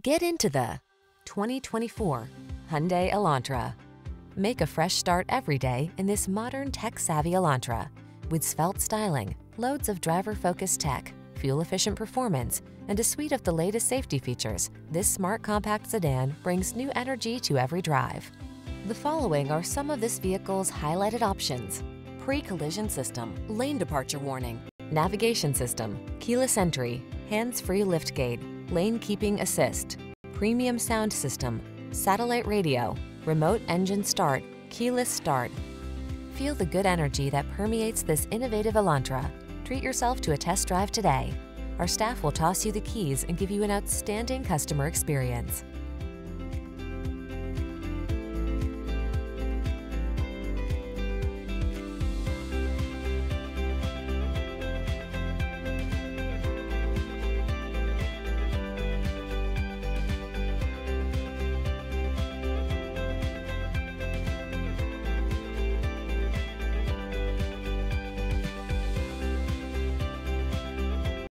Get into the 2024 Hyundai Elantra. Make a fresh start every day in this modern tech-savvy Elantra. With svelte styling, loads of driver-focused tech, fuel-efficient performance, and a suite of the latest safety features, this smart compact sedan brings new energy to every drive. The following are some of this vehicle's highlighted options: pre-collision system, lane departure warning, navigation system, keyless entry, hands-free liftgate, lane keeping assist, premium sound system, satellite radio, remote engine start, keyless start. Feel the good energy that permeates this innovative Elantra. Treat yourself to a test drive today. Our staff will toss you the keys and give you an outstanding customer experience.